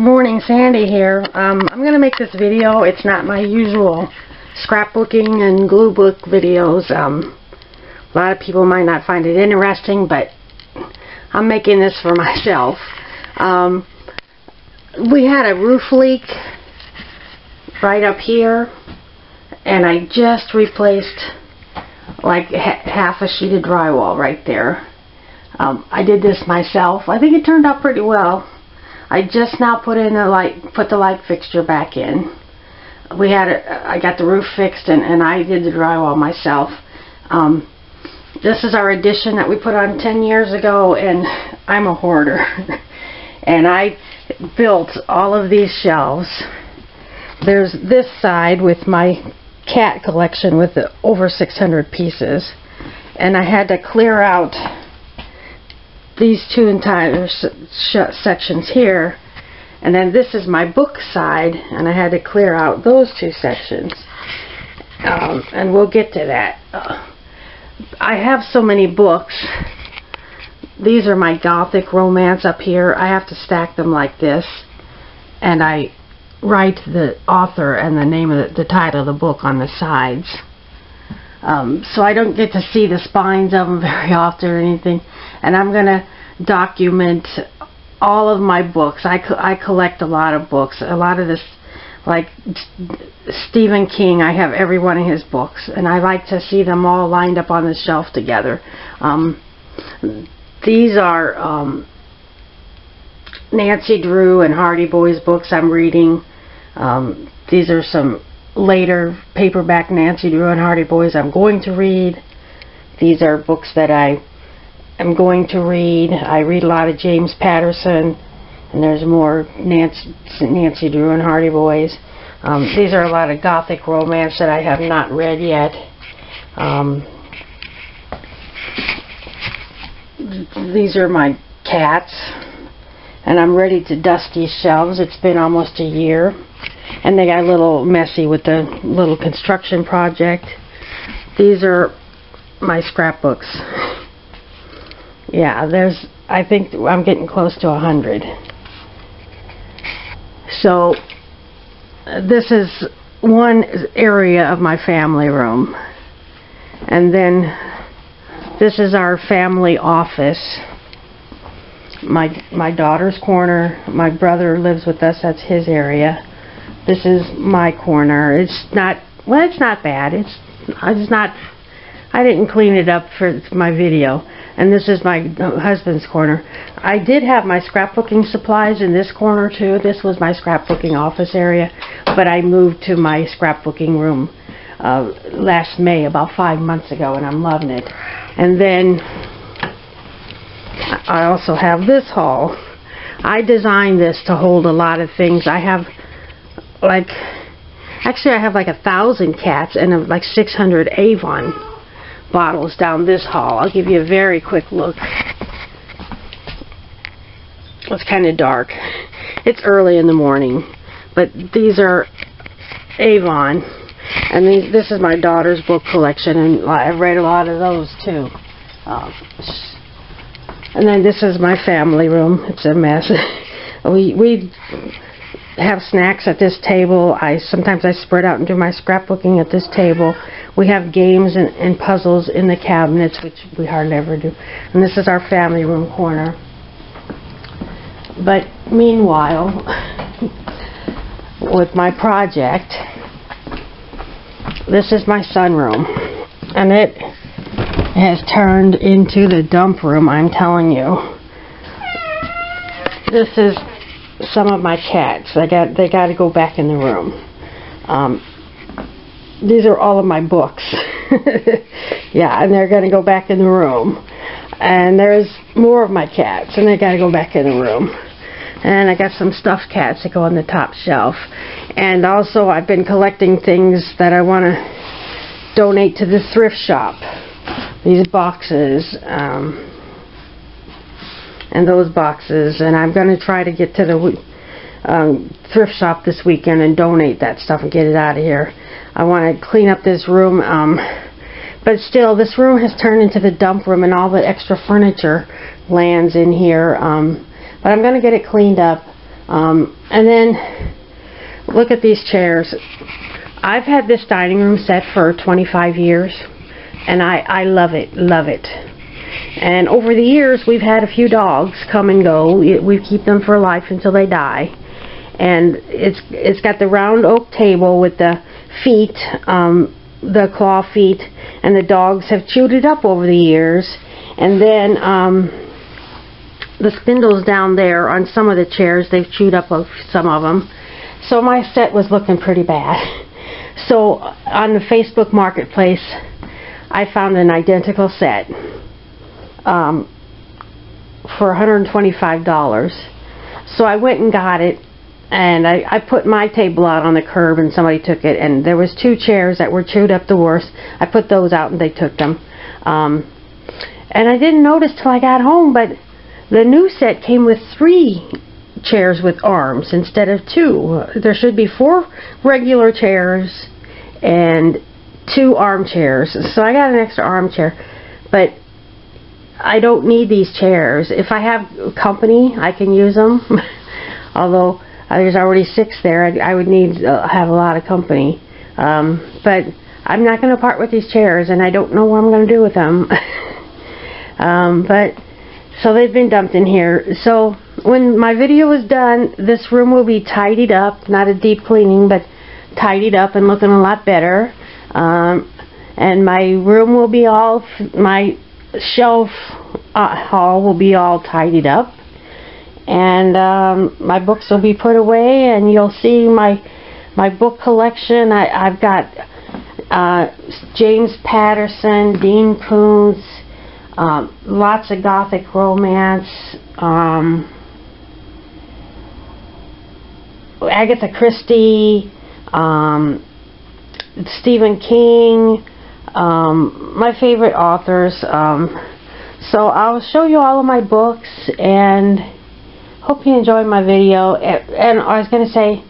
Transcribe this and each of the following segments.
Morning, Sandy here. I'm going to make this video. It's not my usual scrapbooking and glue book videos. A lot of people might not find it interesting, but I'm making this for myself. We had a roof leak right up here, and I just replaced like half a sheet of drywall right there. I did this myself. I think it turned out pretty well. I just now put the light fixture back in. I got the roof fixed and I did the drywall myself. This is our addition that we put on 10 years ago, and I'm a hoarder. And I built all of these shelves. There's this side with my cat collection with the over 600 pieces, and I had to clear out these two entire sections here, and then this is my book side, and I had to clear out those two sections, and we'll get to that. I have so many books. These are my gothic romance up here. I have to stack them like this, and I write the author and the name of the title of the book on the sides. So I don't get to see the spines of them very often or anything. And I'm going to document all of my books. I collect a lot of books. A lot of this, like Stephen King, I have every one of his books. And I like to see them all lined up on the shelf together. These are Nancy Drew and Hardy Boys books I'm reading. These are some later paperback Nancy Drew and Hardy Boys I'm going to read. These are books that I am going to read. I read a lot of James Patterson, and there's more Nancy Drew and Hardy Boys. These are a lot of gothic romance that I have not read yet. These are my cats, and I'm ready to dust these shelves. It's been almost a year. And they got a little messy with the little construction project. These are my scrapbooks. Yeah, I think I'm getting close to 100. So, this is one area of my family room. And then, this is our family office. My daughter's corner. My brother lives with us. That's his area. This is my corner. It's not, well, it's not bad. It's not, I didn't clean it up for my video. And this is my husband's corner. I did have my scrapbooking supplies in this corner too. This was my scrapbooking office area, but I moved to my scrapbooking room last May, about 5 months ago, and I'm loving it. And then I also have this hall. I designed this to hold a lot of things. I have like 1,000 cats and like 600 Avon bottles down this hall. I'll give you a very quick look. It's kind of dark. It's early in the morning, but these are Avon, and this is my daughter's book collection, and I've read a lot of those too. And then this is my family room. It's a mess. we have snacks at this table. Sometimes I spread out and do my scrapbooking at this table. We have games and puzzles in the cabinets, which we hardly ever do. And this is our family room corner. But meanwhile, with my project, this is my sunroom, and it has turned into the dump room, I'm telling you. This is some of my cats. They got to go back in the room. These are all of my books. Yeah, and they're going to go back in the room. And there's more of my cats, and they got to go back in the room. And I got some stuffed cats that go on the top shelf. And also, I've been collecting things that I want to donate to the thrift shop. These boxes, and those boxes, and I'm going to try to get to the thrift shop this weekend and donate that stuff and get it out of here. I want to clean up this room, but still, this room has turned into the dump room, and all the extra furniture lands in here, but I'm going to get it cleaned up. And then look at these chairs. I've had this dining room set for 25 years, and I love it, love it. And over the years, we've had a few dogs come and go. We keep them for life until they die. And it's got the round oak table with the feet, the claw feet, and the dogs have chewed it up over the years. And then the spindles down there on some of the chairs, they've chewed up some of them. So my set was looking pretty bad. So on the Facebook Marketplace, I found an identical set for $125. So I went and got it, and I put my table out on the curb, and somebody took it. And there was two chairs that were chewed up the worst. I put those out, and they took them. And I didn't notice till I got home, but the new set came with 3 chairs with arms instead of 2. There should be 4 regular chairs and 2 armchairs. So I got an extra armchair, but I don't need these chairs. If I have company, I can use them. Although there's already 6 there, I would need to have a lot of company. But I'm not going to part with these chairs, and I don't know what I'm going to do with them. But so they've been dumped in here. So when my video is done, this room will be tidied up. Not a deep cleaning, but tidied up and looking a lot better. And my room will be all, my shelf haul will be all tidied up. And my books will be put away, and you'll see my book collection. I've got James Patterson, Dean Koontz, lots of gothic romance, Agatha Christie, Stephen King, my favorite authors. So I'll show you all of my books, and hope you enjoyed my video. And I was going to say,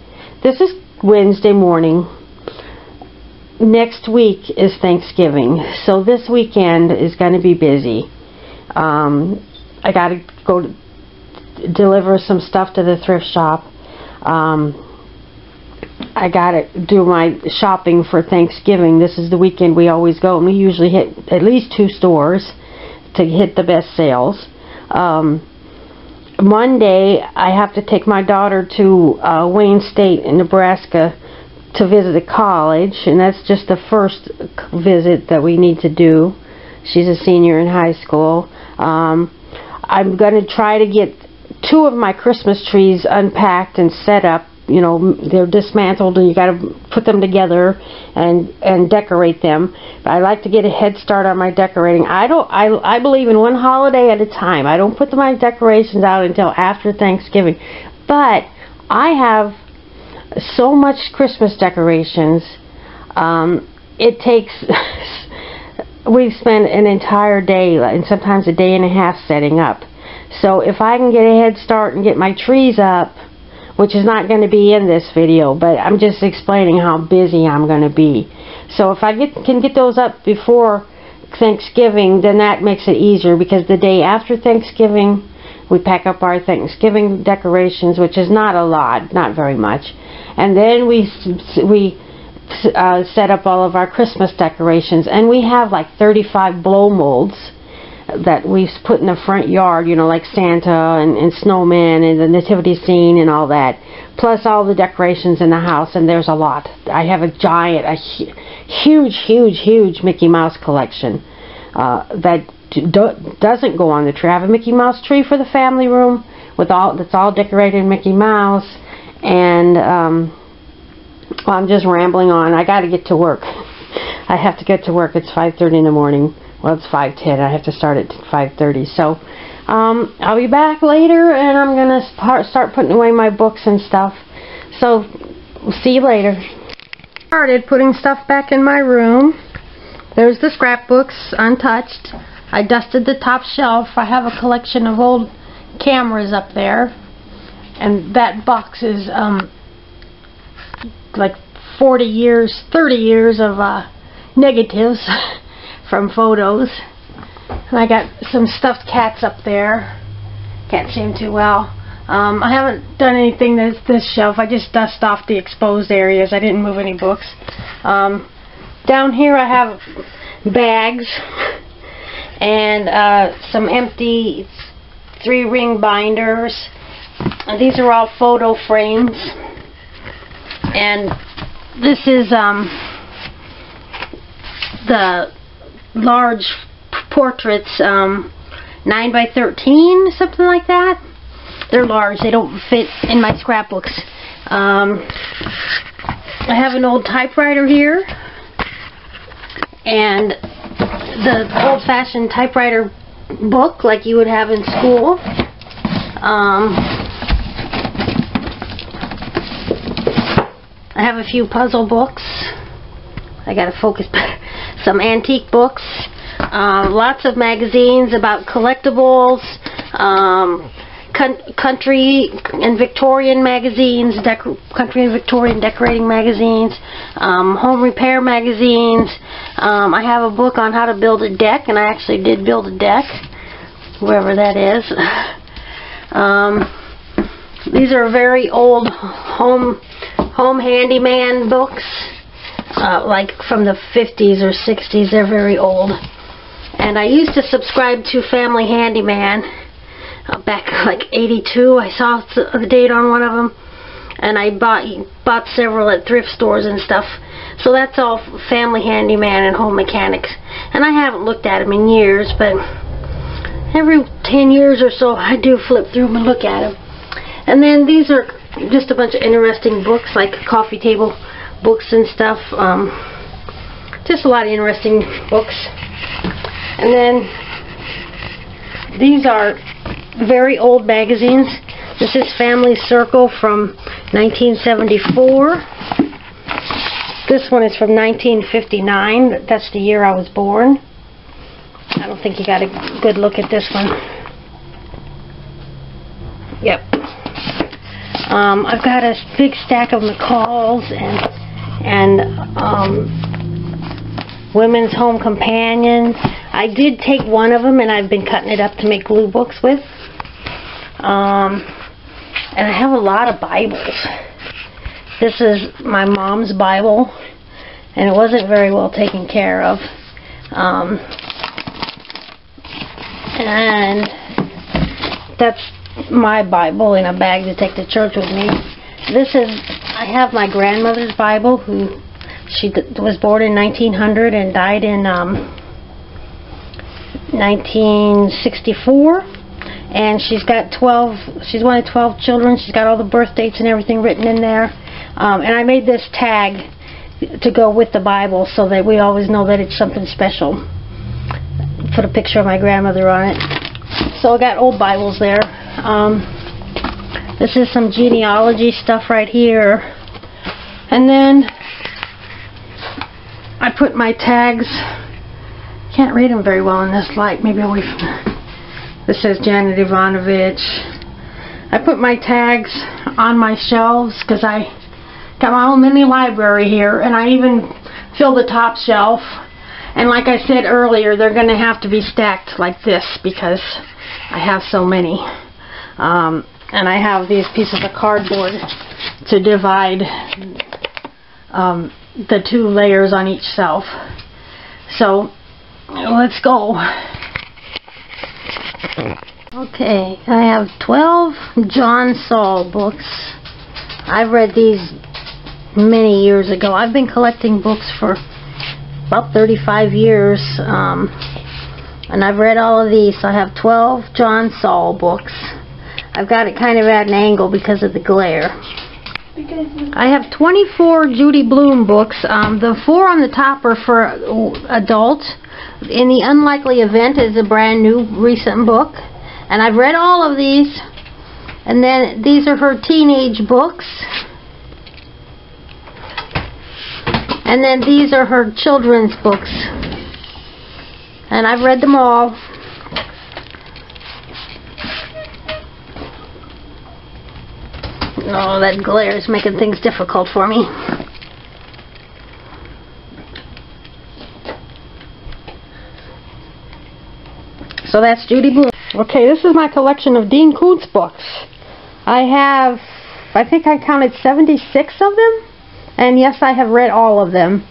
this is Wednesday morning. Next week is Thanksgiving, so this weekend is going to be busy. I got to go deliver some stuff to the thrift shop. I got to do my shopping for Thanksgiving. This is the weekend we always go, and we usually hit at least 2 stores to hit the best sales. Monday, I have to take my daughter to Wayne State in Nebraska to visit a college, and that's just the first visit that we need to do. She's a senior in high school. I'm going to try to get 2 of my Christmas trees unpacked and set up. You know, they're dismantled, and you got to put them together and decorate them. But I like to get a head start on my decorating. I believe in one holiday at a time. I don't put my decorations out until after Thanksgiving. But I have so much Christmas decorations. It takes, we've spent an entire day, and sometimes a day and a half, setting up. So if I can get a head start and get my trees up, which is not going to be in this video, but I'm just explaining how busy I'm going to be. So if I can get those up before Thanksgiving, then that makes it easier, because the day after Thanksgiving, we pack up our Thanksgiving decorations, which is not a lot, not very much. And then we set up all of our Christmas decorations. And we have like 35 blow molds that we've put in the front yard, you know, like Santa and snowman and the nativity scene and all that. Plus all the decorations in the house, and there's a lot. I have a giant, a huge Mickey Mouse collection that doesn't go on the tree. I have a Mickey Mouse tree for the family room with all that's all decorated in Mickey Mouse. And well, I'm just rambling on. I got to get to work. I have to get to work. It's 5:30 in the morning. Well, it's 5:10. I have to start at 5:30. So I'll be back later, and I'm gonna start putting away my books and stuff. So see you later. Started putting stuff back in my room. There's the scrapbooks, untouched. I dusted the top shelf. I have a collection of old cameras up there, and that box is like 40 years, 30 years of negatives from photos. And I got some stuffed cats up there. Can't see them too well. I haven't done anything this shelf. I just dust off the exposed areas. I didn't move any books. Down here I have bags and some empty 3-ring binders. These are all photo frames, and this is the large portraits, 9 by 13, something like that. They're large. They don't fit in my scrapbooks. I have an old typewriter here, and the old-fashioned typewriter book like you would have in school. I have a few puzzle books. I gotta focus. Some antique books, lots of magazines about collectibles, country and Victorian magazines, country and Victorian decorating magazines, home repair magazines. I have a book on how to build a deck, and I actually did build a deck, wherever that is. These are very old home handyman books, like from the 50s or 60s. They're very old. And I used to subscribe to Family Handyman back like 82. I saw the date on one of them, and I bought several at thrift stores and stuff. So that's all Family Handyman and Home Mechanics, and I haven't looked at them in years, but every 10 years or so I do flip through them and look at them. And then these are just a bunch of interesting books, like coffee table books and stuff, just a lot of interesting books. And then these are very old magazines. This is Family Circle from 1974. This one is from 1959. That's the year I was born. I don't think you got a good look at this one. Yep. I've got a big stack of McCall's and Women's Home Companion. I did take one of them, and I've been cutting it up to make glue books with. And I have a lot of Bibles. This is my mom's Bible, and it wasn't very well taken care of. And that's my Bible in a bag to take to church with me. I have my grandmother's Bible, who was born in 1900 and died in 1964, and she's one of 12 children. She's got all the birth dates and everything written in there. And I made this tag to go with the Bible so that we always know that it's something special. Put a picture of my grandmother on it. So I got old Bibles there. This is some genealogy stuff right here. And then I put my tags. Can't read them very well in this light. This says Janet Evanovich. I put my tags on my shelves because I got my own mini library here, and I even fill the top shelf. And like I said earlier, they're going to have to be stacked like this because I have so many. And I have these pieces of cardboard to divide the 2 layers on each shelf. So let's go. Okay, I have 12 John Saul books. I've read these many years ago. I've been collecting books for about 35 years, and I've read all of these. So I have 12 John Saul books. I've got it kind of at an angle because of the glare. I have 24 Judy Blume books. The 4 on the top are for adults. In the Unlikely Event is a brand new recent book, and I've read all of these. And then these are her teenage books, and then these are her children's books, and I've read them all. Oh, that glare is making things difficult for me. So that's Judy Blume. Okay, this is my collection of Dean Koontz books. I have, I think I counted 76 of them, and yes, I have read all of them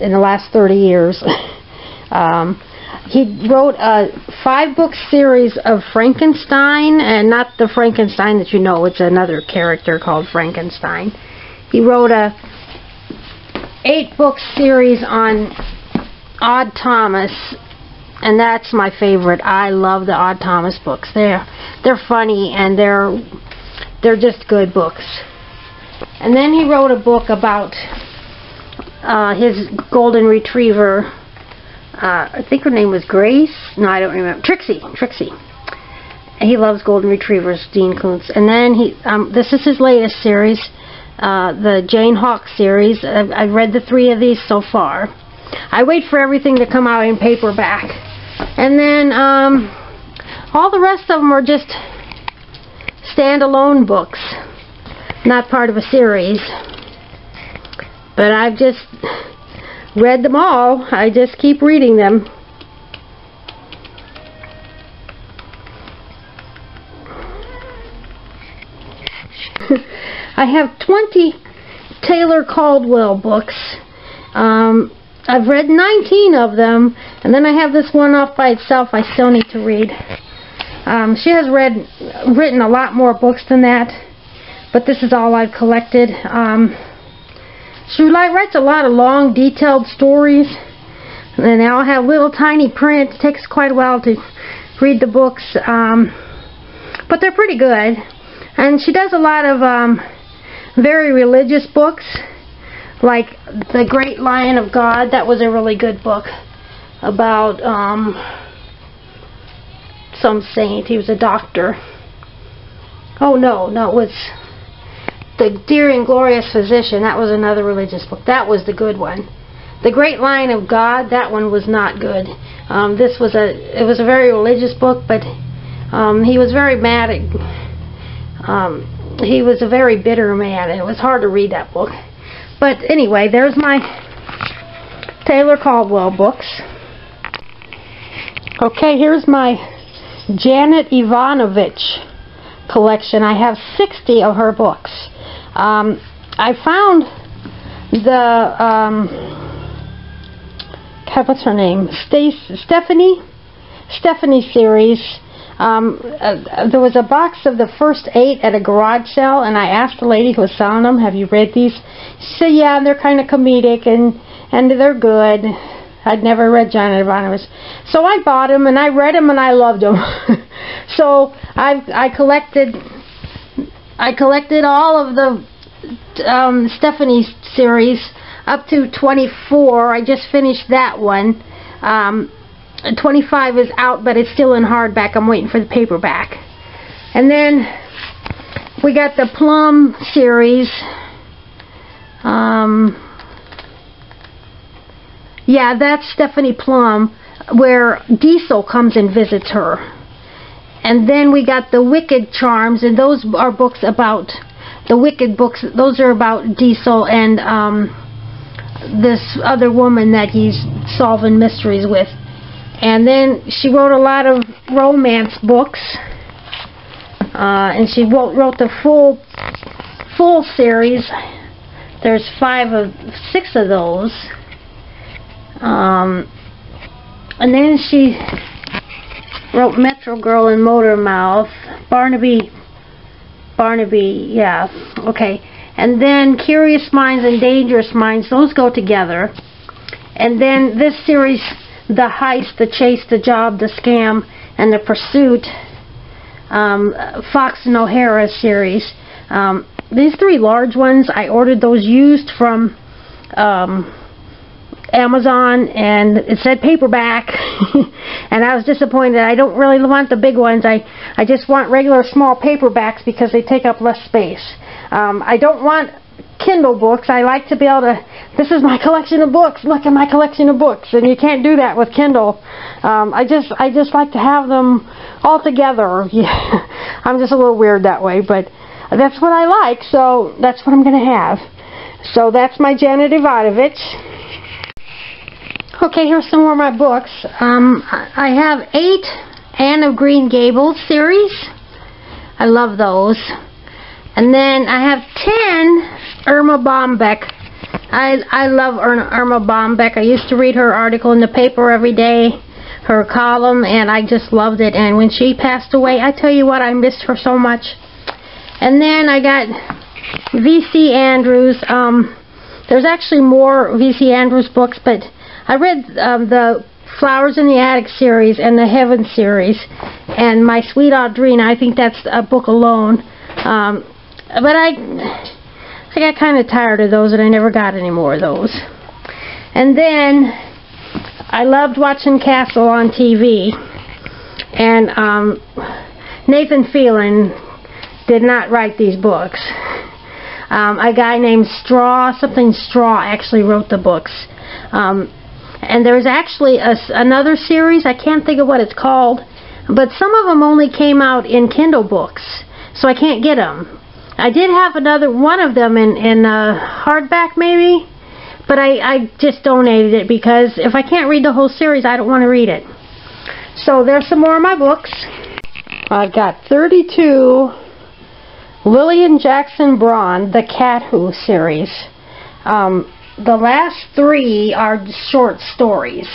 in the last 30 years. He wrote a 5-book series of Frankenstein, and not the Frankenstein that you know, it's another character called Frankenstein. He wrote a 8-book series on Odd Thomas, and that's my favorite. I love the Odd Thomas books. They're funny, and they're just good books. And then he wrote a book about his golden retriever. I think her name was Grace. No, I don't remember. Trixie. Trixie. He loves golden retrievers, Dean Koontz. And then he, this is his latest series, the Jane Hawk series. I've read the 3 of these so far. I wait for everything to come out in paperback. And then all the rest of them are just standalone books, not part of a series. But I've just read them all. I just keep reading them. I have 20 Taylor Caldwell books. I've read 19 of them, and then I have this one off by itself I still need to read. She has written a lot more books than that, but this is all I've collected. She writes a lot of long, detailed stories, and then they all have little tiny print. It takes quite a while to read the books, but they're pretty good. And she does a lot of very religious books, like The Great Lion of God. That was a really good book about some saint. He was a doctor. Oh, no, it was The Dear and Glorious Physician. That was another religious book. That was the good one. The Great Lion of God, that one was not good. This was it was a very religious book, but he was very mad at, he was a very bitter man, and it was hard to read that book. But anyway, there's my Taylor Caldwell books. Okay, here's my Janet Evanovich collection. I have 60 of her books. I found the God, what's her name? Stephanie series. There was a box of the first 8 at a garage sale, and I asked the lady who was selling them, "Have you read these?" She said, "Yeah, they're kind of comedic, and they're good." I'd never read Janet Evanovich, so I bought them, and I read them, and I loved them. So I collected all of the Stephanie series up to 24. I just finished that one. 25 is out, but it's still in hardback. I'm waiting for the paperback. And then we got the Plum series. Yeah, that's Stephanie Plum, where Diesel comes and visits her. And then we got the Wicked Charms, and those are books about the Wicked books. Those are about Diesel and this other woman that he's solving mysteries with. And then she wrote a lot of romance books, and she wrote the full series. There's 6 of those. And then she wrote Metro Girl and Motor Mouth, Barnaby, yeah, okay. And then Curious Minds and Dangerous Minds, those go together. And then this series, The Heist, The Chase, The Job, The Scam, and The Pursuit, Fox and O'Hara series. These 3 large ones, I ordered those used from Amazon, and it said paperback, and I was disappointed. I don't really want the big ones. I just want regular small paperbacks because they take up less space. I don't want Kindle books. I like to be able to, this is my collection of books, look at my collection of books, and you can't do that with Kindle. I just like to have them all together. Yeah. I'm just a little weird that way, but that's what I like, so that's what I'm going to have. So that's my Janet Evanovich. Okay, here's some more of my books. I have 8 Anne of Green Gables series. I love those. And then I have 10 Erma Bombeck. I love Erma Bombeck. I used to read her article in the paper every day, her column, and I just loved it. And when she passed away, I tell you what, I missed her so much. And then I got V.C. Andrews. There's actually more V.C. Andrews books, but I read the Flowers in the Attic series and the Heaven series, and My Sweet Audrina. I think that's a book alone. But I got kind of tired of those, and I never got any more of those. And then I loved watching Castle on TV, and Nathan Phelan did not write these books. A guy named Straw actually wrote the books. And there's actually another series, I can't think of what it's called, but some of them only came out in Kindle books, so I can't get them. I did have another one of them in hardback maybe, but I just donated it because if I can't read the whole series, I don't want to read it. So there's some more of my books. I've got 32 Lillian Jackson Braun, The Cat Who series. The last 3 are short stories,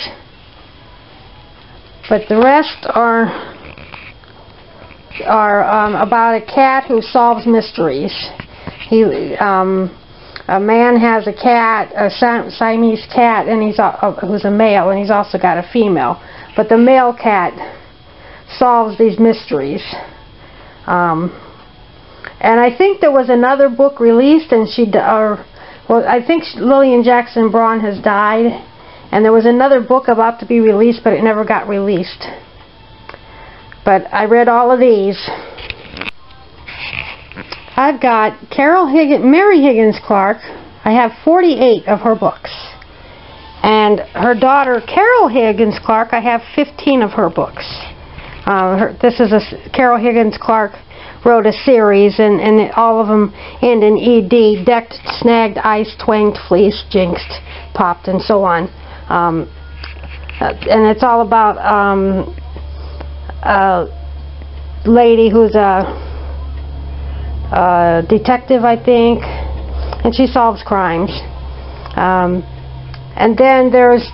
but the rest are about a cat who solves mysteries. A man has a cat, a Siamese cat, and who's a male, and he's also got a female. But the male cat solves these mysteries. And I think there was another book released, and I think Lillian Jackson Braun has died, and there was another book about to be released, but it never got released. But I read all of these. I've got Mary Higgins Clark. I have 48 of her books. And her daughter, Carol Higgins Clark, I have 15 of her books. Carol Higgins Clark wrote a series, and all of them end in ED: decked, snagged, iced, twanged, fleeced, jinxed, popped, and so on. And it's all about a lady who's a detective, I think, and she solves crimes. And then there's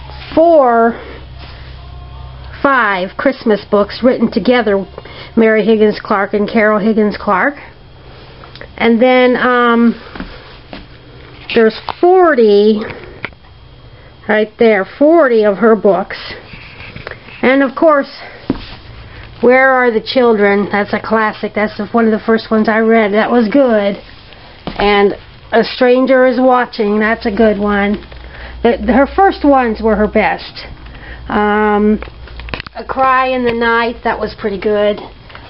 5 Christmas books written together, Mary Higgins Clark and Carol Higgins Clark. And then there's 40 right there, 40 of her books. And of course, Where Are the Children? That's a classic. That's one of the first ones I read. That was good. And A Stranger Is Watching, that's a good one. Her first ones were her best. A Cry in the Night, that was pretty good.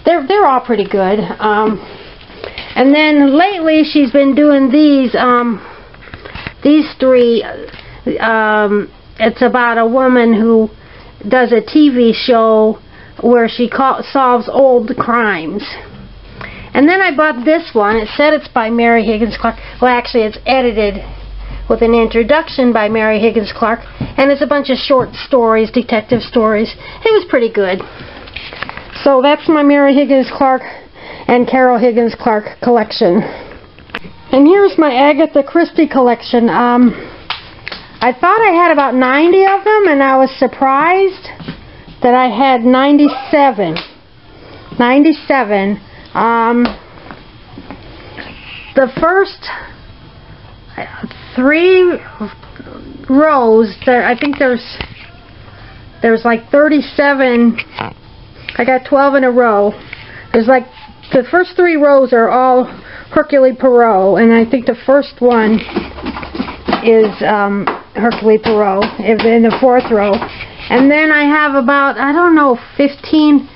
They're all pretty good. And then lately she's been doing these 3. It's about a woman who does a TV show where she solves old crimes. And then I bought this one. It said it's by Mary Higgins Clark. Well, actually it's edited with an introduction by Mary Higgins Clark, and it's a bunch of short stories, detective stories. It was pretty good. So that's my Mary Higgins Clark and Carol Higgins Clark collection. And here's my Agatha Christie collection. I thought I had about 90 of them, and I was surprised that I had 97. 97. The first 3 rows there, I think there's like 37. I got 12 in a row. There's like the first 3 rows are all Hercule Poirot, and I think the first one is Hercule Poirot in the 4th row. And then I have about, I don't know, 15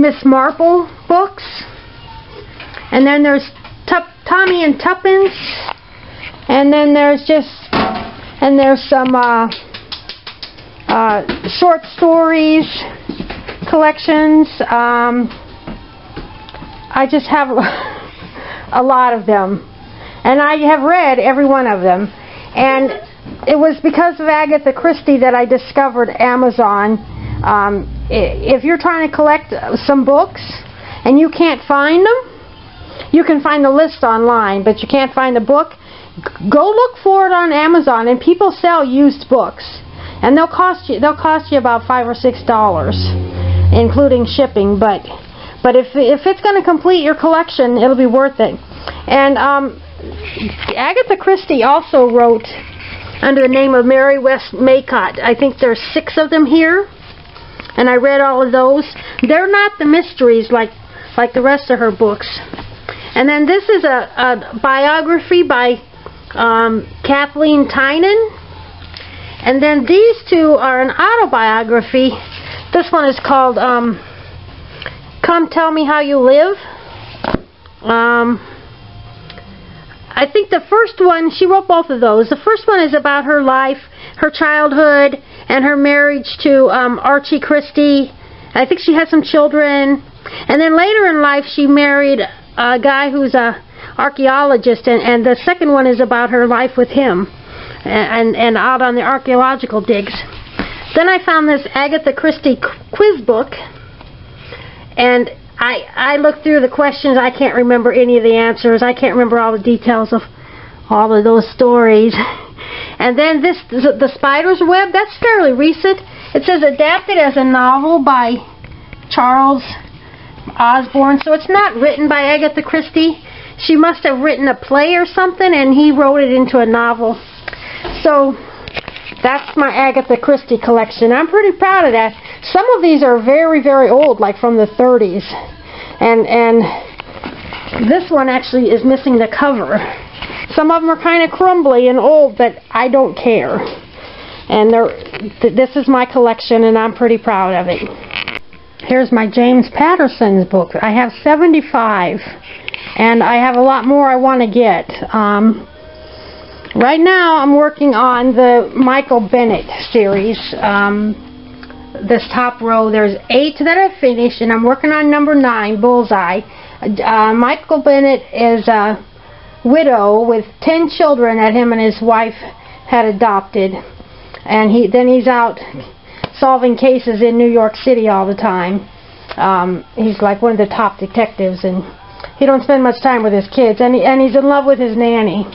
Miss Marple books. And then there's Tommy and Tuppence, and then there's some short stories collections. I just have a lot of them, and I have read every one of them. And it was because of Agatha Christie that I discovered Amazon. if you're trying to collect some books and you can't find them, you can find the list online, but you can't find the book, go look for it on Amazon, and people sell used books, and they'll cost you about $5 or $6, including shipping. But if it's going to complete your collection, it'll be worth it. And Agatha Christie also wrote under the name of Mary West Macott. I think there's 6 of them here, and I read all of those. They're not the mysteries like the rest of her books. And then this is a biography by Kathleen Tynan. And then these two are an autobiography. This one is called Come Tell Me How You Live. I think the first one, she wrote both of those. The first one is about her life, her childhood, and her marriage to Archie Christie. I think she had some children. And then later in life she married a guy who's a archaeologist, and the second one is about her life with him and out on the archaeological digs. Then I found this Agatha Christie quiz book, and I looked through the questions. I can't remember any of the answers. I can't remember all the details of all of those stories. And then this, The Spider's Web, that's fairly recent. It says adapted as a novel by Charles Osborne, so it's not written by Agatha Christie. She must have written a play or something, and he wrote it into a novel. So that's my Agatha Christie collection. I'm pretty proud of that. Some of these are very, very old, like from the 30s. And this one actually is missing the cover. Some of them are kind of crumbly and old, but I don't care. And this is my collection, and I'm pretty proud of it. Here's my James Patterson's book. I have 75, and I have a lot more I want to get. Right now I'm working on the Michael Bennett series. This top row, there's 8 that I've finished, and I'm working on number 9, Bullseye. Michael Bennett is a widow with 10 children that him and his wife had adopted, and he's out solving cases in New York City all the time. He's like one of the top detectives, and he don't spend much time with his kids, and he's in love with his nanny.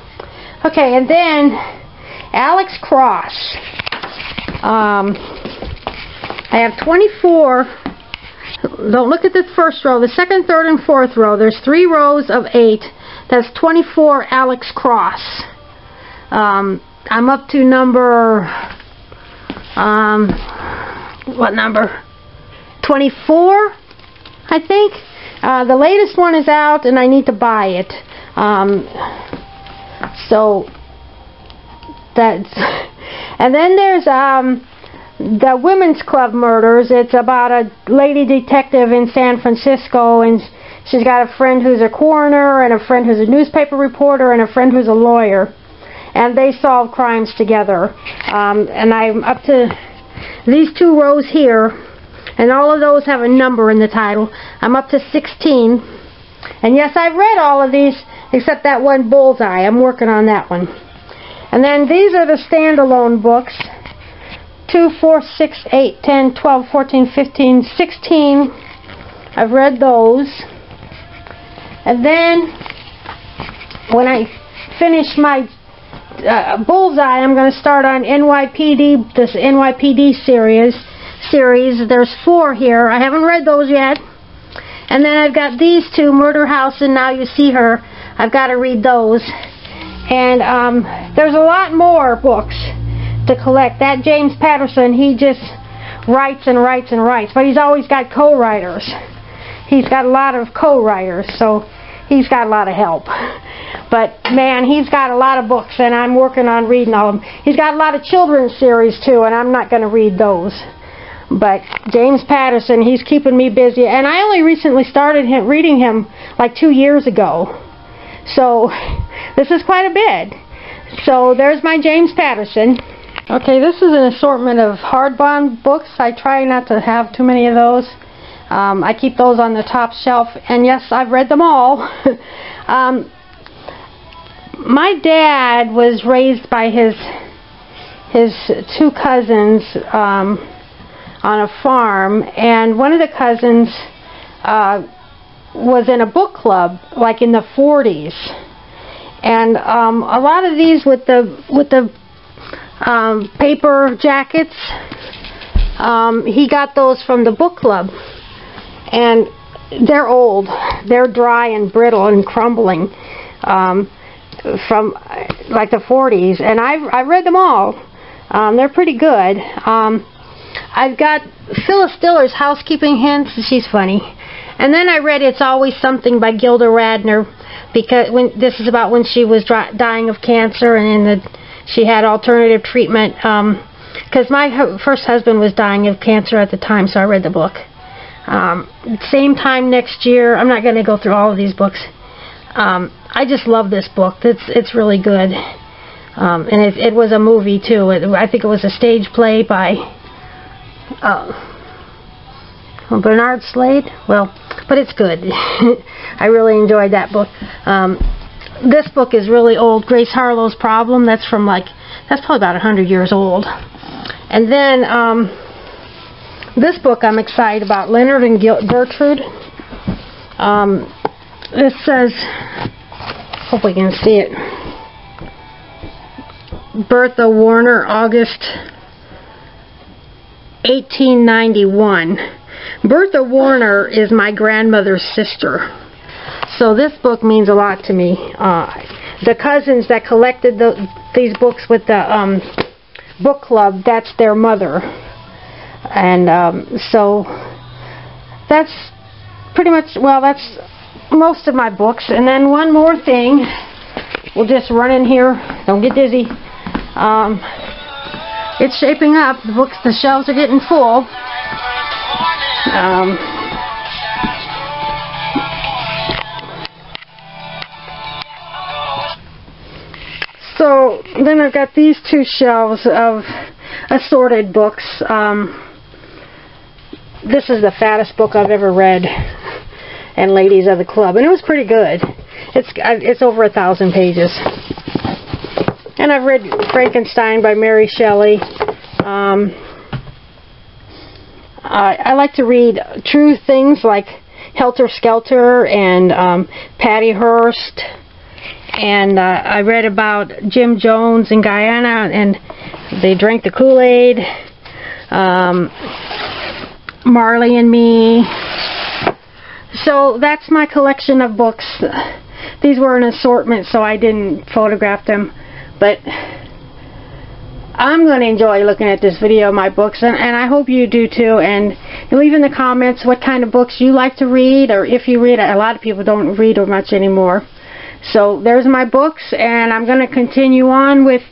Okay, and then Alex Cross. I have 24. Don't look at the first row. The second, third, and fourth row, there's 3 rows of 8. That's 24 Alex Cross. I'm up to number, what number? 24, I think. The latest one is out, and I need to buy it. So that's, and then there's the Women's Club murders. It's about a lady detective in San Francisco, and she's got a friend who's a coroner, and a friend who's a newspaper reporter, and a friend who's a lawyer. And they solve crimes together. And I'm up to these 2 rows here. And all of those have a number in the title. I'm up to 16. And yes, I've read all of these, except that one, Bullseye. I'm working on that one. And then these are the standalone books. 2, 4, 6, 8, 10, 12, 14, 15, 16. I've read those. And then when I finish my Bullseye, I'm going to start on NYPD, this NYPD series. There's 4 here. I haven't read those yet. And then I've got these 2, Murder House and Now You See Her. I've got to read those. And there's a lot more books to collect. That James Patterson, he just writes and writes and writes, but he's always got co-writers. He's got a lot of co-writers, so he's got a lot of help. But man, he's got a lot of books, and I'm working on reading all of them. He's got a lot of children's series too, and I'm not going to read those. But James Patterson, he's keeping me busy, and I only recently started reading him like 2 years ago. So this is quite a bit. So there's my James Patterson. Okay, this is an assortment of hardbound books. I try not to have too many of those. I keep those on the top shelf, and yes, I've read them all. My dad was raised by his 2 cousins on a farm, and one of the cousins was in a book club like in the 40s, and a lot of these with the paper jackets, he got those from the book club, and they're old, they're dry and brittle and crumbling, from like the 40s, and I've read them all. They're pretty good. I've got Phyllis Diller's Housekeeping Hints, and she's funny. And then I read It's Always Something by Gilda Radner, because this is about when she was dying of cancer, and she had alternative treatment, because my first husband was dying of cancer at the time, so I read the book. Same time next year. I'm not going to go through all of these books. I just love this book. It's really good. And it was a movie too. I think it was a stage play by Bernard Slade. Well, but it's good. I really enjoyed that book. This book is really old. Grace Harlow's Problem. That's from that's probably about 100 years old. And then this book I'm excited about, Leonard and Gertrude. This says, hope we can see it, Bertha Warner, August 1891. Bertha Warner is my grandmother's sister, so this book means a lot to me. The cousins that collected these books with the book club, that's their mother, and so that's pretty much, well, that's most of my books. And then one more thing, we'll just run in here, don't get dizzy. It's shaping up, the shelves are getting full. So then I've got these two shelves of assorted books. This is the fattest book I've ever read, and Ladies of the Club, and it was pretty good. It's over 1,000 pages. And I've read Frankenstein by Mary Shelley. I like to read true things like Helter Skelter and Patty Hearst, and I read about Jim Jones in Guyana, and they drank the Kool-Aid, Marley and Me. So that's my collection of books. These were an assortment, so I didn't photograph them, but I'm going to enjoy looking at this video of my books, and I hope you do too. And leave in the comments what kind of books you like to read, or if you read. A lot of people don't read much anymore. So there's my books, and I'm going to continue on with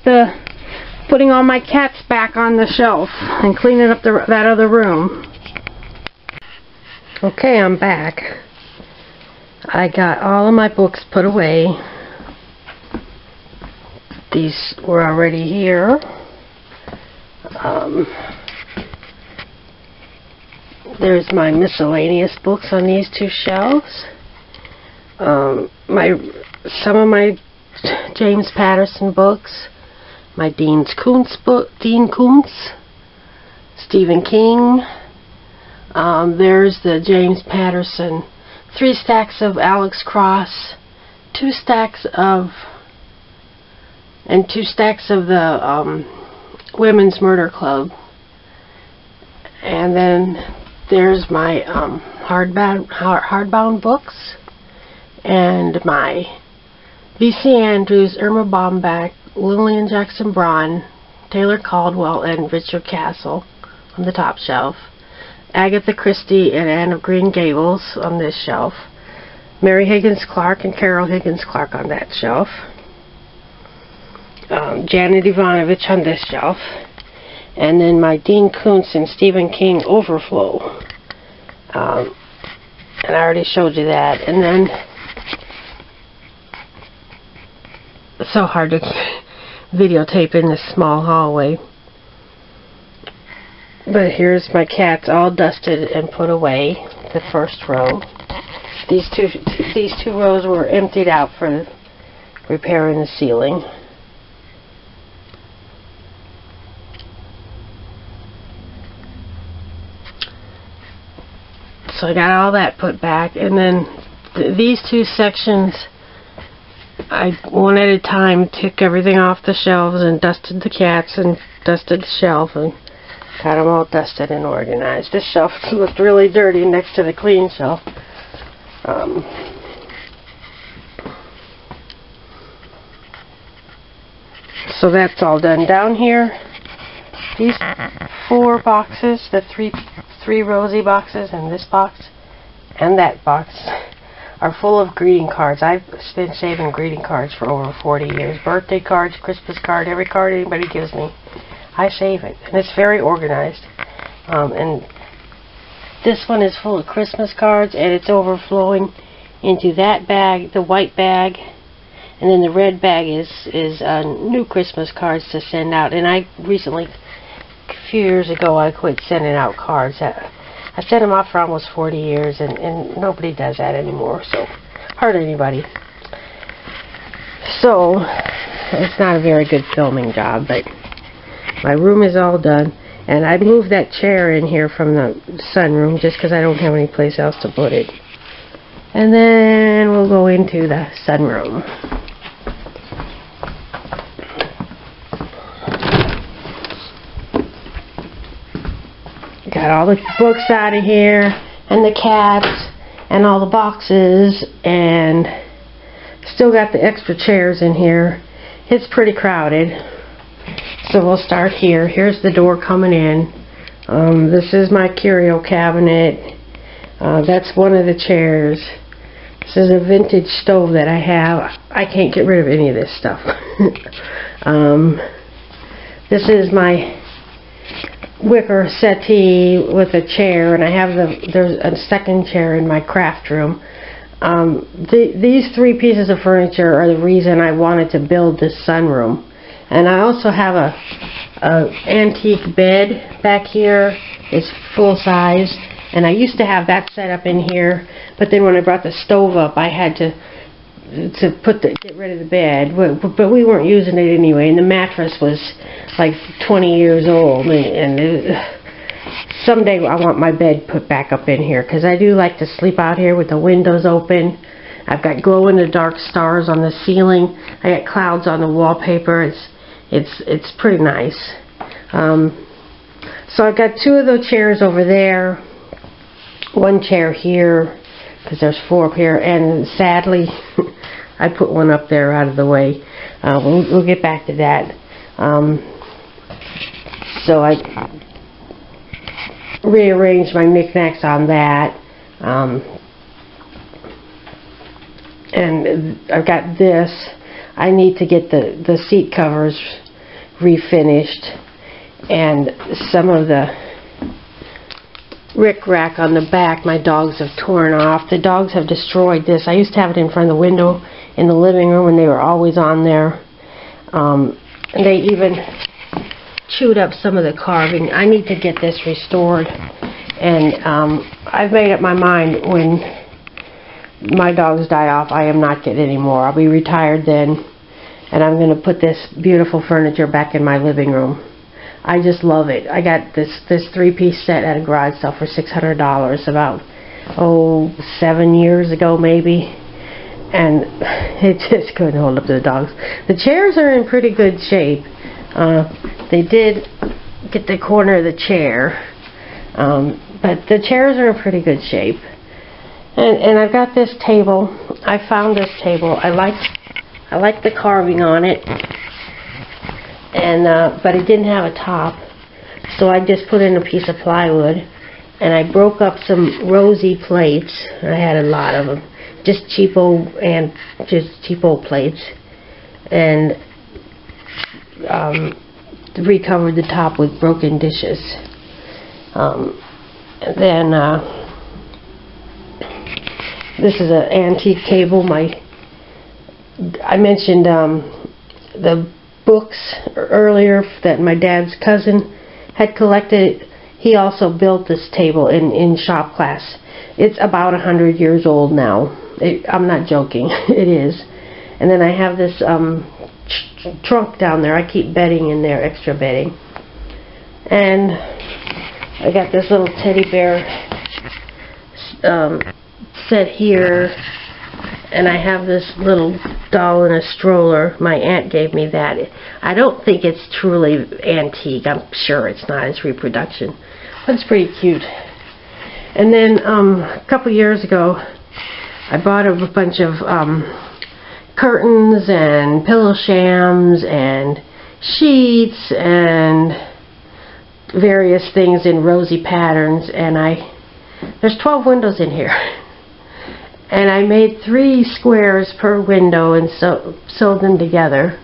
putting all my cats back on the shelf and cleaning up that other room. Okay, I'm back. I got all of my books put away. These were already here. There's my miscellaneous books on these two shelves. Some of my James Patterson books, my Dean Koontz, Stephen King. There's the James Patterson, 3 stacks of Alex Cross, 2 stacks of, and 2 stacks of the Women's Murder Club. And then there's my hardbound books, and my V.C. Andrews, Erma Bombeck, Lillian Jackson Braun, Taylor Caldwell, and Richard Castle on the top shelf. Agatha Christie and Anne of Green Gables on this shelf. Mary Higgins Clark and Carol Higgins Clark on that shelf. Janet Evanovich on this shelf. And then my Dean Koontz and Stephen King Overflow. And I already showed you that. And then, it's so hard to videotape in this small hallway. But here's my cats all dusted and put away, the first row. These two rows were emptied out for repairing the ceiling. So I got all that put back, and then these two sections, I one at a time took everything off the shelves and dusted the cats and dusted the shelf and got them all dusted and organized. This shelf looked really dirty next to the clean shelf. So that's all done. Down here, these four boxes, the three rosy boxes and this box and that box, are full of greeting cards. I've been saving greeting cards for over 40 years. Birthday cards, Christmas card, every card anybody gives me, I save it. And it's very organized. And this one is full of Christmas cards, and it's overflowing into that bag, the white bag. And then the red bag is new Christmas cards to send out. And I recently, a few years ago, I quit sending out cards. I sent them out for almost 40 years, and nobody does that anymore, so hurt anybody. So it's not a very good filming job, but my room is all done. And I moved that chair in here from the sunroom just because I don't have any place else to put it. And then we'll go into the sunroom. Got all the books out of here, and the cats, and all the boxes, and still got the extra chairs in here. It's pretty crowded. So we'll start here. Here's the door coming in. This is my curio cabinet. That's one of the chairs. This is a vintage stove that I have. I can't get rid of any of this stuff. This is my wicker settee with a chair, and I have there's a second chair in my craft room. These three pieces of furniture are the reason I wanted to build this sunroom. And I also have a antique bed back here. It's full size. And I used to have that set up in here, but then when I brought the stove up, I had to get rid of the bed. But we weren't using it anyway, and the mattress was like 20 years old. Someday I want my bed put back up in here, because I do like to sleep out here with the windows open. I've got glow-in-the-dark stars on the ceiling. I got clouds on the wallpaper. It's pretty nice. So I've got two of those chairs over there. One chair here, because there's four up here, and sadly I put one up there out of the way. We'll get back to that. So I rearranged my knickknacks on that, and I've got this. I need to get the seat covers refinished, and some of the rickrack on the back my dogs have torn off. The dogs have destroyed this. I used to have it in front of the window in the living room, and they were always on there. And they even chewed up some of the carving. I need to get this restored, and I've made up my mind, when my dogs die off, I am not getting any more. I'll be retired then, and I'm going to put this beautiful furniture back in my living room. I just love it. I got this three-piece set at a garage sale for $600 about 7 years ago maybe, and it just couldn't hold up to the dogs. The chairs are in pretty good shape. They did get the corner of the chair, but the chairs are in pretty good shape. And I've got this table. I found this table. I like the carving on it. And but it didn't have a top, so I just put in a piece of plywood, and I broke up some rosy plates. I had a lot of them, just cheap old plates, and recovered the top with broken dishes. This is an antique table. I mentioned the books earlier that my dad's cousin had collected. He also built this table in shop class. It's about 100 years old now. I'm not joking. It is. And then I have this trunk down there. I keep bedding in there, extra bedding. And I got this little teddy bear set here, and I have this little doll in a stroller. My aunt gave me that. I don't think it's truly antique. I'm sure it's not. It's reproduction. But it's pretty cute. And then a couple years ago, I bought a bunch of curtains and pillow shams and sheets and various things in rosy patterns, and there's 12 windows in here, and I made 3 squares per window and sewed them together.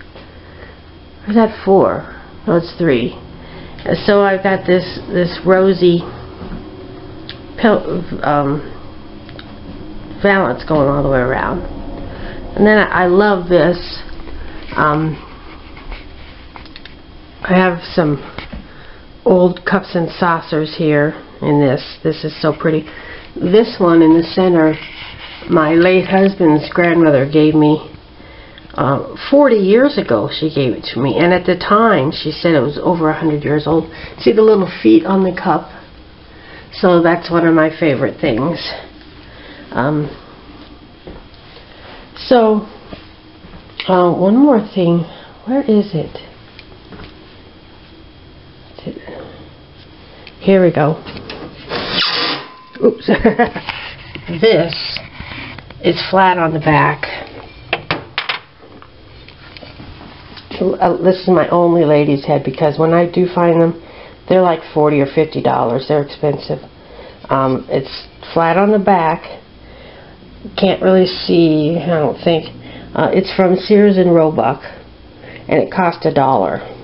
Or is that 4? No, it's 3. So I've got this rosy valance going all the way around. And then I love this. I have some old cups and saucers here in this. This is so pretty. This one in the center, my late husband's grandmother gave me 40 years ago. She gave it to me, and at the time she said it was over 100 years old. See the little feet on the cup? So that's one of my favorite things. One more thing. Where is it? Here we go. Oops. This is flat on the back. This is my only lady's head, because when I do find them, they're like $40 or $50. They're expensive. It's flat on the back. Can't really see, I don't think. It's from Sears and Roebuck, and it cost $1.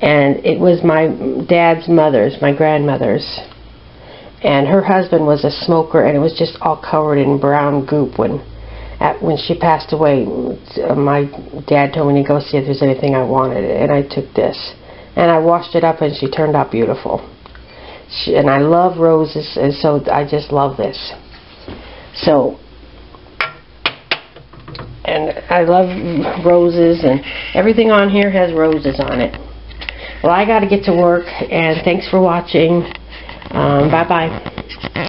And it was my dad's mother's, my grandmother's, and her husband was a smoker, and it was just all covered in brown goop. When she passed away, my dad told me to go see if there's anything I wanted, and I took this, and I washed it up, and she turned out beautiful. And I love roses, and so I just love this. So, and I love roses, and everything on here has roses on it. Well, I gotta get to work, and thanks for watching. Bye-bye.